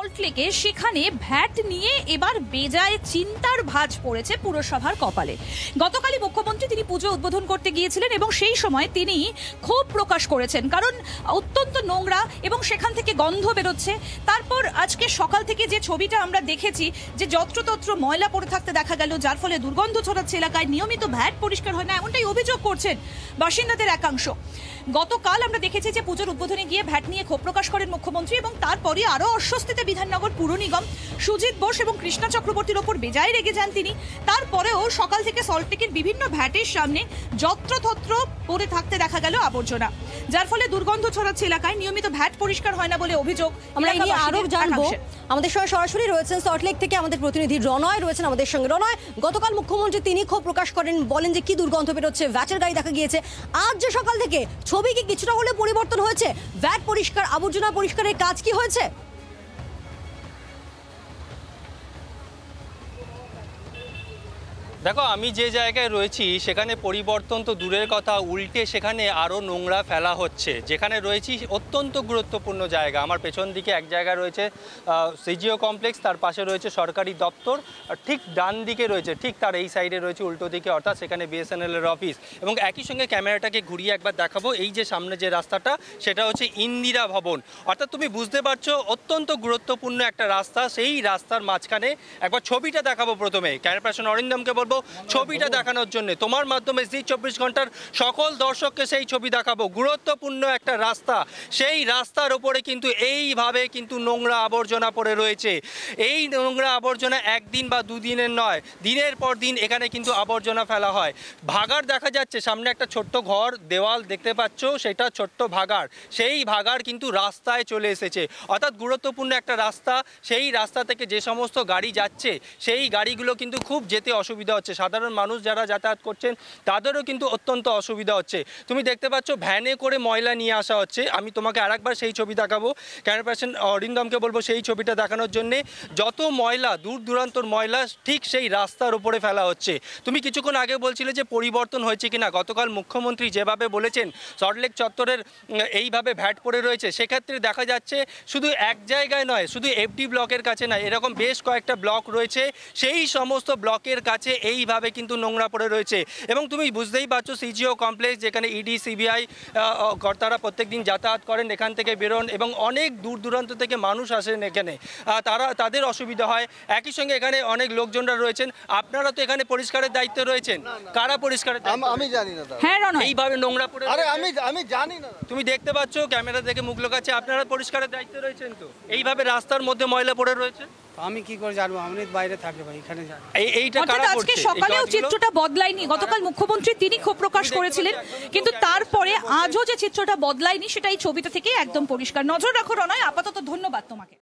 সল্টলেকে সেখানে ভ্যাট নিয়ে এবার বেজায় চিন্তার ভাঁজ পড়েছে পুরসভার কপালে। গতকালই মুখ্যমন্ত্রী তিনি পুজো উদ্বোধন করতে গিয়েছিলেন এবং সেই সময় তিনি ক্ষোভ প্রকাশ করেছেন, কারণ অত্যন্ত নোংরা এবং সেখান থেকে গন্ধ বেরোচ্ছে। তারপর আজকে সকাল থেকে যে ছবিটা আমরা দেখেছি যে যত্রতত্র ময়লা পড়ে থাকতে দেখা গেল, যার ফলে দুর্গন্ধ ছড়াচ্ছে এলাকায়, নিয়মিত ভ্যাট পরিষ্কার হয় না এমনটাই অভিযোগ করছেন বাসিন্দাদের একাংশ। গতকাল আমরা দেখেছি যে পুজোর উদ্বোধনে গিয়ে ভ্যাট নিয়ে ক্ষোভ প্রকাশ করেন মুখ্যমন্ত্রী এবং তারপরে আরও অস্বস্তিতে বিধাননগর পুর নিগম, সুজিত বোস এবং কৃষ্ণা চক্রবর্তীর ওপর বেজায় রেগে যান তিনি। তারপরেও সকাল থেকে সল্টলেকের বিভিন্ন ভ্যাটের সামনে যত্রতত্র পড়ে থাকতে দেখা গেল আবর্জনা, যার ফলে দুর্গন্ধ ছড়াচ্ছে এলাকায়, নিয়মিত ভ্যাট পরিষ্কার হয় না বলে অভিযোগ। আমরা এই নিয়ে আরও জানবো। আমাদের সঙ্গে সরাসরি রয়েছেন সল্টলেক থেকে আমাদের প্রতিনিধি রনয়, রয়েছেন আমাদের সঙ্গে। রনয়, গতকাল মুখ্যমন্ত্রী তিনি ক্ষোভ প্রকাশ করেন, বলেন যে কি দুর্গন্ধ বেরোচ্ছে, ভ্যাটের গাড়ি দেখা গিয়েছে। আজ যে সকাল থেকে ছবি কি কিছুটা হলে পরিবর্তন হয়েছে? ভ্যাট পরিষ্কার, আবর্জনা পরিষ্কারের কাজ কি হয়েছে? দেখো, আমি যে জায়গায় রয়েছি সেখানে পরিবর্তন তো দূরের কথা, উল্টে সেখানে আরও নোংরা ফেলা হচ্ছে। যেখানে রয়েছি অত্যন্ত গুরুত্বপূর্ণ জায়গা, আমার পেছন দিকে এক জায়গা রয়েছে সিজিও কমপ্লেক্স, তার পাশে রয়েছে সরকারি দপ্তর, ঠিক ডান দিকে রয়েছে, ঠিক তার এই সাইডে রয়েছে উল্টো দিকে, অর্থাৎ সেখানে বিএসএনএলের অফিস। এবং একই সঙ্গে ক্যামেরাটাকে ঘুরিয়ে একবার দেখাবো, এই যে সামনে যে রাস্তাটা সেটা হচ্ছে ইন্দিরা ভবন, অর্থাৎ তুমি বুঝতে পারছো অত্যন্ত গুরুত্বপূর্ণ একটা রাস্তা। সেই রাস্তার মাঝখানে একবার ছবিটা দেখাবো, প্রথমে ক্যামেরা পার্সন অরিন্দমকে ছবিটা দেখানোর জন্য, তোমার মাধ্যমে জি ২৪ ঘন্টার সকল দর্শককে সেই ছবি দেখাবো। গুরুত্বপূর্ণ একটা রাস্তা, সেই রাস্তার উপরে কিন্তু এইভাবে কিন্তু নোংরা আবর্জনা পড়ে রয়েছে। এই নোংরা আবর্জনা একদিন বা দুদিনের নয়, দিনের পর দিন এখানে কিন্তু আবর্জনা ফেলা হয়। ভাগার দেখা যাচ্ছে, সামনে একটা ছোট্ট ঘর দেওয়াল দেখতে পাচ্ছ, সেটা ছোট্ট ভাগার, সেই ভাগার কিন্তু রাস্তায় চলে এসেছে, অর্থাৎ গুরুত্বপূর্ণ একটা রাস্তা। সেই রাস্তা থেকে যে সমস্ত গাড়ি যাচ্ছে সেই গাড়িগুলো কিন্তু খুব যেতে অসুবিধা হচ্ছে, সাধারণ মানুষ যারা যাতায়াত করছেন তাদেরও কিন্তু অত্যন্ত অসুবিধা হচ্ছে। তুমি দেখতে পাচ্ছ ভ্যানে করে ময়লা নিয়ে আসা হচ্ছে। আমি তোমাকে আরেকবার সেই ছবি দেখাবো, ক্যামেরা পার্সন অরিন্দমকে বলবো সেই ছবিটা দেখানোর জন্যে। যত ময়লা, দূর দূরান্তর ময়লা ঠিক সেই রাস্তার উপরে ফেলা হচ্ছে। তুমি কিছুক্ষণ আগে বলছিলে যে পরিবর্তন হয়েছে কিনা, গতকাল মুখ্যমন্ত্রী যেভাবে বলেছেন সল্টলেক চত্বরের এইভাবে ভ্যাট পড়ে রয়েছে, সেক্ষেত্রে দেখা যাচ্ছে শুধু এক জায়গায় নয়, শুধু এফডি ব্লকের কাছে নয়, এরকম বেশ কয়েকটা ব্লক রয়েছে, সেই সমস্ত ব্লকের কাছে এইভাবে কিন্তু নোংরা পড়ে রয়েছে। এবং তুমি বুঝতেই পারছো সিজিও কমপ্লেক্স, যেখানে ইডি সিবিআই কর্তারা প্রত্যেকদিন যাতায়াত করেন, এখান থেকে বেরোন এবং অনেক দূর দূরান্ত থেকে মানুষ আসেন এখানে, তারা তাদের অসুবিধা হয়। একই সঙ্গে এখানে অনেক লোকজনরা রয়েছেন, আপনারা তো এখানে পরিষ্কারের দায়িত্ব রয়েছেন, কারা পরিষ্কারের আমি জানি না, এইভাবে নোংরা পড়ে, আমি জানি না। তুমি দেখতে পাচ্ছ ক্যামেরা থেকে মুখ লোকাচ্ছে, আপনারা পরিষ্কারের দায়িত্ব রয়েছেন, তো এইভাবে রাস্তার মধ্যে ময়লা পড়ে রয়েছে। আমি কি করে জানবো, আমি বাইরে থাকি ভাই, এখানে জানি এইটা কারা করছে। আজকে সকালেও চিত্রটা বদলায়নি, গতকাল মুখ্যমন্ত্রী তিনি ক্ষোভ প্রকাশ করেছিলেন কিন্তু তারপরে আজও যে চিত্রটা বদলায়নি সেটাই ছবিটা থেকে একদম পরিষ্কার। নজর রাখো রনয়, আপাতত ধন্যবাদ তোমাকে।